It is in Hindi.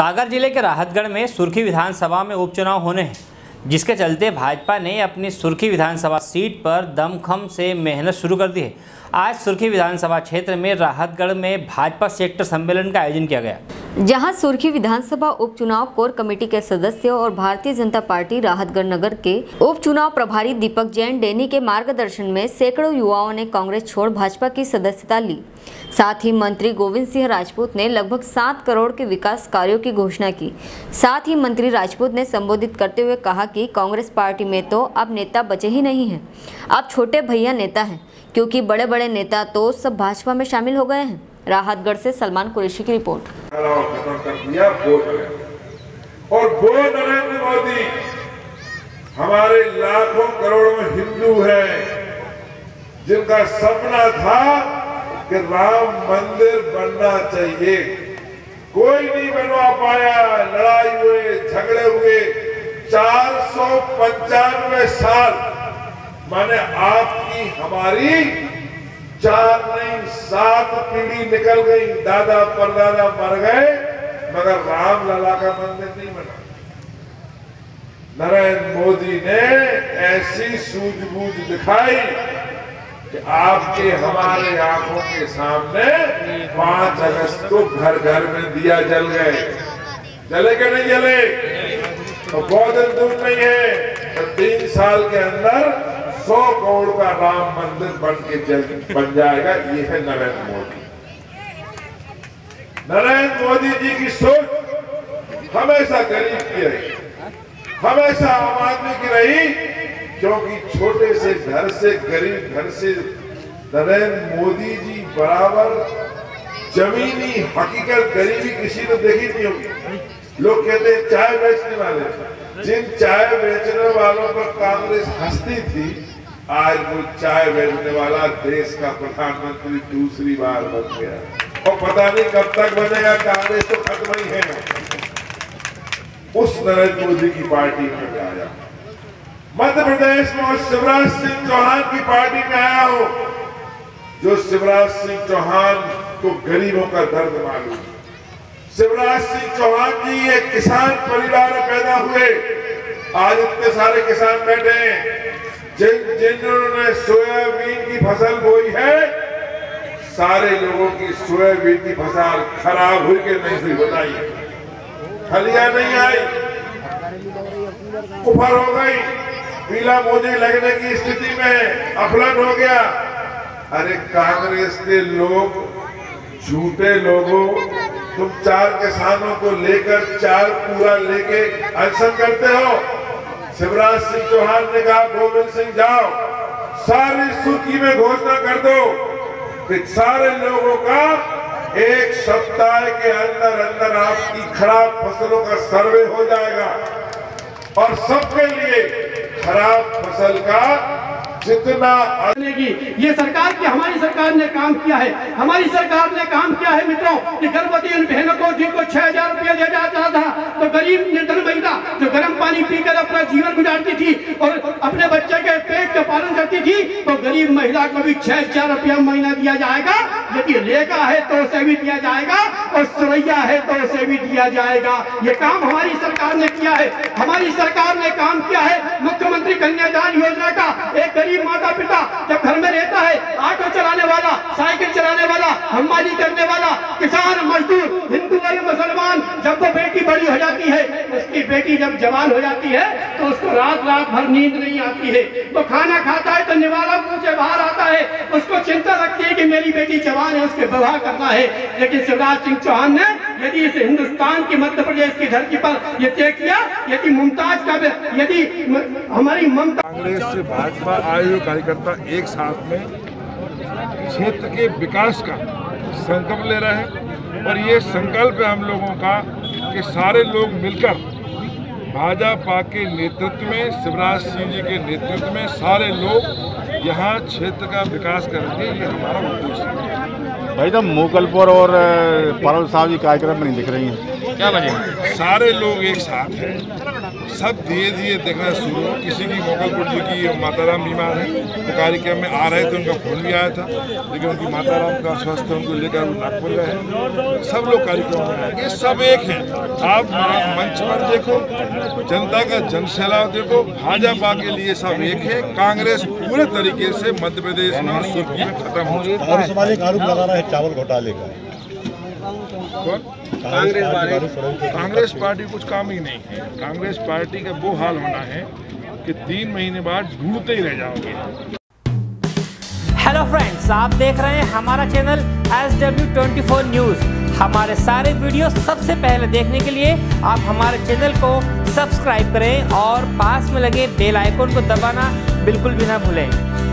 सागर जिले के राहतगढ़ में सुर्खी विधानसभा में उपचुनाव होने हैं, जिसके चलते भाजपा ने अपनी सुर्खी विधानसभा सीट पर दमखम से मेहनत शुरू कर दी है। आज सुर्खी विधानसभा क्षेत्र में राहतगढ़ में भाजपा सेक्टर सम्मेलन का आयोजन किया गया, जहां सुर्खी विधानसभा उपचुनाव कोर कमेटी के सदस्यों और भारतीय जनता पार्टी राहतगढ़ नगर के उपचुनाव प्रभारी दीपक जैन डेनी के मार्गदर्शन में सैकड़ों युवाओं ने कांग्रेस छोड़ भाजपा की सदस्यता ली। साथ ही मंत्री गोविंद सिंह राजपूत ने लगभग 7 करोड़ के विकास कार्यों की घोषणा की। साथ ही मंत्री राजपूत ने संबोधित करते हुए कहा कि कांग्रेस पार्टी में तो अब नेता बचे ही नहीं है, अब छोटे भैया नेता है, क्योंकि बड़े बड़े नेता तो सब भाजपा में शामिल हो गए हैं। राहतगढ़ से सलमान कुरेशी की रिपोर्ट। खत्म कर दिया और वो नरेंद्र मोदी हमारे लाखों करोड़ों में हिंदू हैं, जिनका सपना था कि राम मंदिर बनना चाहिए, कोई नहीं बनवा पाया। लड़ाई हुए, झगड़े हुए, 495 साल, माने आपकी हमारी 4 नहीं 7 पीढ़ी निकल गई, दादा परदादा मर गए, मगर राम लला का मंदिर नहीं बना। नरेंद्र मोदी ने ऐसी सूझबूझ दिखाई कि आपके हमारे आंखों के सामने 5 अगस्त को घर घर में दिया जल गए। जले के नहीं जले तो बहुत दूर नहीं है, तो 3 साल के अंदर 100 करोड़ का राम मंदिर बन जाएगा। ये है नरेंद्र मोदी। नरेंद्र मोदी जी की सोच हमेशा गरीब की रही, हमेशा आम आदमी की रही, क्योंकि छोटे से घर से, गरीब घर से नरेंद्र मोदी जी बराबर जमीनी हकीकत गरीबी किसी ने देखी नहीं होगी। लोग कहते हैं चाय बेचने वाले, जिन चाय बेचने वालों पर कांग्रेस हंसती थी, आज वो चाय बेचने वाला देश का प्रधानमंत्री 2री बार बन गया और पता नहीं कब तक बनेगा। कांग्रेस तो खत्म ही है। उस नरेंद्र मोदी की पार्टी में आया, मध्य प्रदेश में, और शिवराज सिंह चौहान की पार्टी में आया हो, जो शिवराज सिंह चौहान को गरीबों का दर्द मालूम। शिवराज सिंह चौहान जी एक किसान परिवार में पैदा हुए। आज इतने सारे किसान बैठे हैं, जिन्होंने सोयाबीन की फसल बोई है, सारे लोगों की सोयाबीन की फसल खराब हुई कि नहीं हुई बताइए? फलियां नहीं आई, उफर हो गई, पीला मोजे लगने की स्थिति में अफलन हो गया। अरे कांग्रेस के लोग, झूठे लोगों, तुम 4 किसानों को लेकर 4 पूरा लेके अनशन करते हो। शिवराज सिंह चौहान ने कहा गोविंद सिंह जाओ, सारी सूची में घोषणा कर दो कि सारे लोगों का 1 सप्ताह के अंदर अंदर आपकी खराब फसलों का सर्वे हो जाएगा और सबके लिए खराब फसल का जितना ये सरकार की, हमारी सरकार ने काम किया है, हमारी सरकार ने काम किया है मित्रों कि गर्भवती उन बहनों को जिनको 6000 रुपया दिया जाता था, तो गरीब निर्धन महिला जो गर्म पानी पीकर अपना जीवन गुजारती थी और अपने बच्चे के पेट का पालन करती थी, तो गरीब महिला को भी 6000 रुपया महीना दिया जाएगा। यदि रेगा है तो उसे भी दिया जाएगा और सरैया है तो उसे भी दिया जाएगा। ये काम हमारी सरकार ने किया है, हमारी सरकार ने काम किया है। मुख्यमंत्री कन्यादान योजना का, एक माता पिता जब घर में रहता है, ऑटो चलाने वाला, साइकिल चलाने वाला, हमारी करने वाला, किसान, मजदूर, हिंदू और मुसलमान, जब वो बेटी बड़ी हो जाती है, उसकी बेटी जब जवान हो जाती है, तो उसको रात भर नींद नहीं आती है। वो खाना खाता है तो निवाला मुंह से बाहर आता है, उसको चिंता लगती है कि मेरी बेटी जवान है, उसके विवाह करना है। लेकिन शिवराज सिंह चौहान ने यदि इस हिंदुस्तान की, मध्य प्रदेश की धरती पर ये तय किया, यदि मुमताज का, यदि हमारी ममता, कांग्रेस से भाजपा आए कार्यकर्ता एक साथ में क्षेत्र के विकास का संकल्प ले रहे हैं और ये संकल्प है हम लोगों का कि सारे लोग मिलकर भाजपा के नेतृत्व में, शिवराज सिंह जी के नेतृत्व में सारे लोग यहाँ क्षेत्र का विकास करेंगे। ये हमारा उद्देश्य है। भाई साहब, मोकलपुर और पारोल साहब जी कार्यक्रम में नहीं दिख रही हैं, क्या वजह? सारे लोग एक साथ हैं, सब धीरे धीरे देखना शुरू हो। किसी की मोकलपुर जी की माताराम बीमार है, तो कार्यक्रम में आ रहे थे, उनका फोन भी आया था, लेकिन उनकी माताराम का स्वास्थ्य उनको लेकर वो नागपुर गए हैं। सब लोग कार्यक्रम में आएंगे, सब एक हैं। आप मंच पर देखो, जनता का जनसैलाब देखो, भाजपा के लिए सब एक है। कांग्रेस पूरे तरीके से मध्य प्रदेश में सुर्खी में खत्म हो चुकी है। सामाजिक आरोप लगा रहा है चावल घोटाले का कांग्रेस पार्टी, कुछ काम ही नहीं है। कांग्रेस पार्टी का वो हाल होना है कि 3 महीने बाद ढूंढते ही रह जाओगे। हेलो फ्रेंड्स, आप देख रहे हैं हमारा चैनल SW 24 News। हमारे सारे वीडियो सबसे पहले देखने के लिए आप हमारे चैनल को सब्सक्राइब करें और पास में लगे बेल आइकन को दबाना बिल्कुल भी ना भूलें।